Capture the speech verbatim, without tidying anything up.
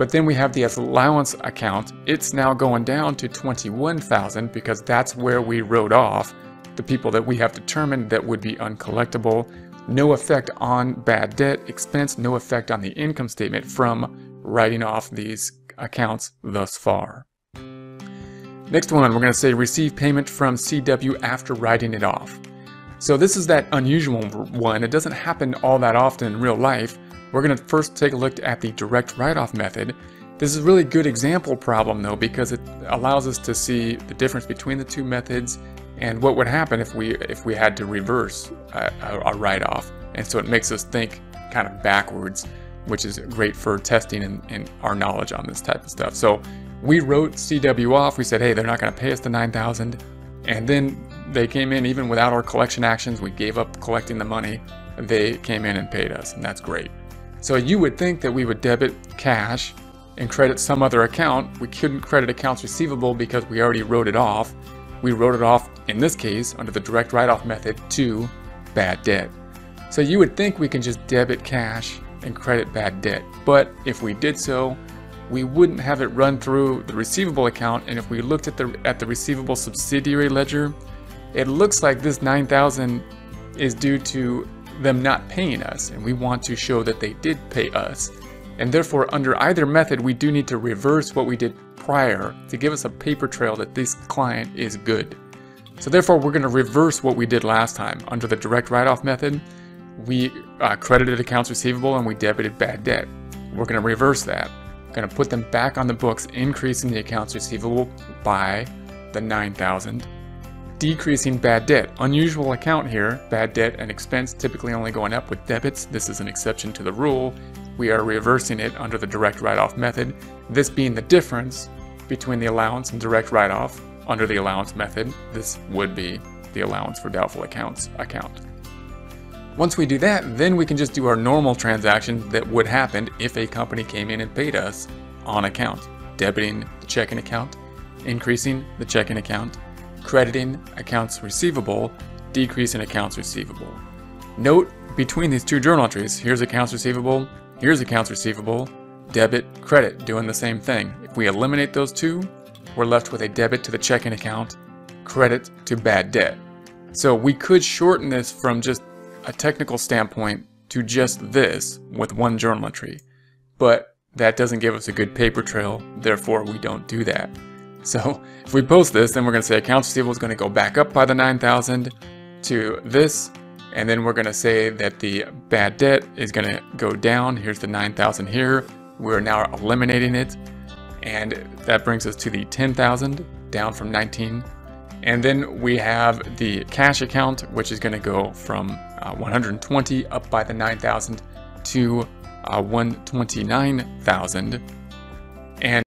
But then we have the allowance account. It's now going down to twenty-one thousand because that's where we wrote off the people that we have determined that would be uncollectible. No effect on bad debt expense, no effect on the income statement from writing off these accounts thus far. Next one, we're going to say receive payment from C W after writing it off. So this is that unusual one. It doesn't happen all that often in real life. We're going to first take a look at the direct write-off method. This is a really good example problem though, because it allows us to see the difference between the two methods and what would happen if we if we had to reverse a, a, a write-off. And so it makes us think kind of backwards, which is great for testing and, and our knowledge on this type of stuff. So we wrote C W off. We said, hey, they're not going to pay us the nine thousand dollars. And then they came in even without our collection actions. We gave up collecting the money. They came in and paid us, and that's great. So you would think that we would debit cash and credit some other account. We couldn't credit accounts receivable because we already wrote it off. We wrote it off, in this case, under the direct write-off method to bad debt. So you would think we can just debit cash and credit bad debt. But if we did so, we wouldn't have it run through the receivable account. And if we looked at the, at the receivable subsidiary ledger, it looks like this nine thousand is due to them not paying us, and we want to show that they did pay us. And therefore, under either method, we do need to reverse what we did prior to give us a paper trail that this client is good. So therefore, we're going to reverse what we did last time. Under the direct write-off method, we uh, credited accounts receivable and we debited bad debt. We're going to reverse that. We're going to put them back on the books, increasing the accounts receivable by the nine thousand dollars. Decreasing bad debt. Unusual account here, bad debt and expense typically only going up with debits. This is an exception to the rule. We are reversing it under the direct write-off method, this being the difference between the allowance and direct write-off. Under the allowance method, this would be the allowance for doubtful accounts account. Once we do that, then we can just do our normal transaction that would happen if a company came in and paid us on account, debiting the checking account, increasing the checking account, crediting accounts receivable, decreasing accounts receivable. Note between these two journal entries, here's accounts receivable, here's accounts receivable, debit, credit, doing the same thing. If we eliminate those two, we're left with a debit to the checking account, credit to bad debt. So we could shorten this from just a technical standpoint to just this with one journal entry, but that doesn't give us a good paper trail, therefore we don't do that. So if we post this, then we're going to say accounts receivable is going to go back up by the nine thousand to this. And then we're going to say that the bad debt is going to go down. Here's the nine thousand here. We're now eliminating it. And that brings us to the ten thousand down from nineteen. And then we have the cash account, which is going to go from uh, one hundred twenty up by the nine thousand to uh, one hundred twenty-nine thousand.